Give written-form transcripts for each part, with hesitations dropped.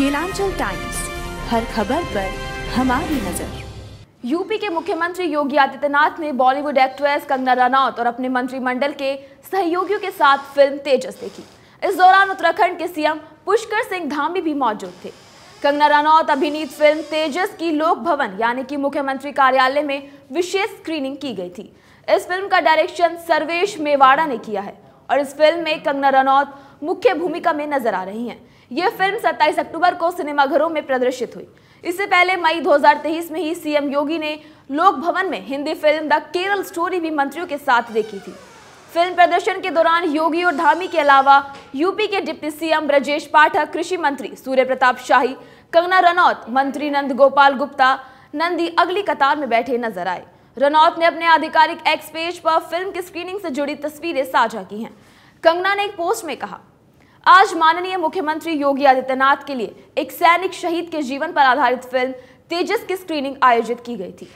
Kelanchal times, हर खबर पर हमारी नजर। यूपी के मुख्यमंत्री योगी आदित्यनाथ ने बॉलीवुड एक्ट्रेस कंगना रनौत और अपने मंत्रिमंडल के सहयोगियों के साथ फिल्म तेजस देखी। इस दौरान उत्तराखंड के सीएम पुष्कर सिंह धामी भी मौजूद थे। कंगना रनौत अभिनीत फिल्म तेजस की लोकभवन यानी कि मुख्यमंत्री कार्यालय में विशेष स्क्रीनिंग की गई थी। इस फिल्म का डायरेक्शन सर्वेश मेवाड़ा ने किया है और इस फिल्म में कंगना रनौत मुख्य भूमिका में नजर आ रही हैं। यह फिल्म 27 अक्टूबर को सिनेमाघरों में प्रदर्शित हुई। इससे पहले मई 2023 में ही सीएम योगी ने लोकभवन में Hindi film the Kerala story भी मंत्रियों के साथ देखी थी। फिल्म प्रदर्शन के दौरान योगी और धामी के अलावा यूपी के डिप्टी सीएम ब्रजेश पाठक, कृषि मंत्री सूर्य प्रताप शाही, कंगना रनौत, मंत्री नंद गोपाल गुप्ता नंदी अगली कतार में बैठे नजर आए। रनौत ने अपने आधिकारिक एक्स पेज पर फिल्म की स्क्रीनिंग से जुड़ी तस्वीरें साझा की हैं। कंगना ने एक पोस्ट में कहा, आज माननीय मुख्यमंत्री योगी आदित्यनाथ के लिए एक सैनिक शहीद के जीवन पर आधारित फिल्म तेजस की स्क्रीनिंग आयोजित की गई थी।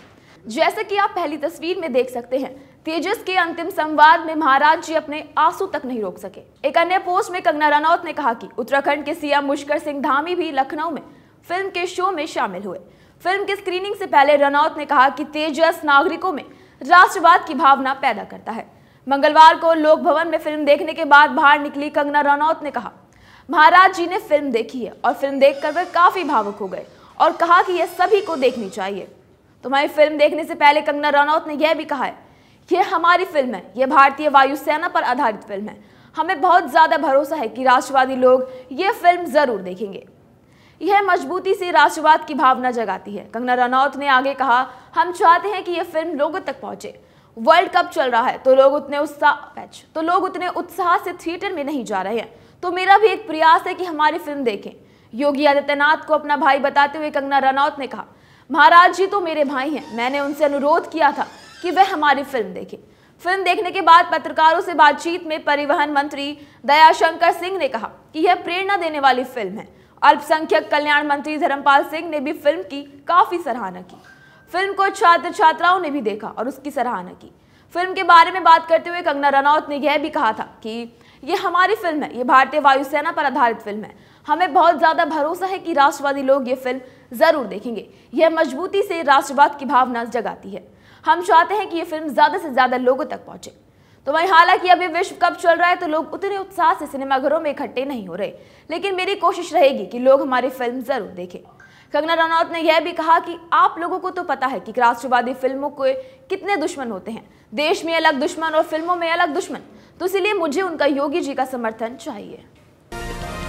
जैसा कि आप पहली तस्वीर में देख सकते हैं, तेजस के अंतिम संवाद में महाराज जी अपने आंसू तक नहीं रोक सके। एक अन्य पोस्ट में कंगना रनौत ने कहा कि उत्तराखंड के सीएम पुष्कर सिंह धामी भी लखनऊ में फिल्म के शो में शामिल हुए। फिल्म की स्क्रीनिंग से पहले रनौत ने कहा कि तेजस नागरिकों में राष्ट्रवाद की भावना पैदा करता है। मंगलवार को लोकभवन में फिल्म देखने के बाद बाहर निकली कंगना रनौत ने कहा, महाराज जी ने फिल्म देखी है और फिल्म देखकर वे काफी भावुक हो गए और कहा कि यह सभी को देखनी चाहिए। तो हमारी फिल्म देखने से पहले कंगना रनौत ने यह भी कहा है, यह हमारी फिल्म है, यह भारतीय वायुसेना पर आधारित फिल्म है। हमें बहुत ज्यादा भरोसा है कि राष्ट्रवादी लोग ये फिल्म जरूर देखेंगे। यह मजबूती से राष्ट्रवाद की भावना जगाती है। कंगना रनौत ने आगे कहा, हम चाहते हैं कि यह फिल्म लोगों तक पहुंचे। वर्ल्ड कप चल रहा है तो लोग उतने उत्साह से थिएटर में नहीं जा रहे हैं, तो मेरा भी एक प्रयास है कि हमारी फिल्म देखें। योगी आदित्यनाथ को अपना भाई बताते हुए कंगना रनौत ने कहा, महाराज जी तो मेरे भाई हैं, मैंने उनसे अनुरोध किया था कि वह हमारी फिल्म देखें। फिल्म देखने के बाद पत्रकारों से बातचीत में परिवहन मंत्री दयाशंकर सिंह ने कहा कि यह प्रेरणा देने वाली फिल्म है। अल्पसंख्यक कल्याण मंत्री धर्मपाल सिंह ने भी फिल्म की काफी सराहना की। फिल्म को छात्र छात्राओं ने भी देखा और उसकी सराहना की। फिल्म के बारे में बात करते हुए कंगना रनौत ने यह भी कहा था कि ये हमारी फिल्म है, ये भारतीय वायुसेना पर आधारित फिल्म है। हमें बहुत ज्यादा भरोसा है कि राष्ट्रवादी लोग ये फिल्म जरूर देखेंगे। यह मजबूती से राष्ट्रवाद की भावना जगाती है। हम चाहते हैं कि ये फिल्म ज्यादा से ज्यादा लोगों तक पहुंचे। तो वहीं हालांकि अभी विश्व कप चल रहा है तो लोग उतने उत्साह से सिनेमाघरों में इकट्ठे नहीं हो रहे, लेकिन मेरी कोशिश रहेगी कि लोग हमारी फिल्म जरूर देखें। कंगना रनौत ने यह भी कहा कि आप लोगों को तो पता है कि राष्ट्रवादी फिल्मों के कितने दुश्मन होते हैं। देश में अलग दुश्मन और फिल्मों में अलग दुश्मन, तो इसलिए मुझे उनका योगी जी का समर्थन चाहिए।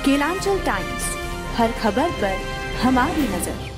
केलांचल टाइम्स, हर खबर पर हमारी नजर।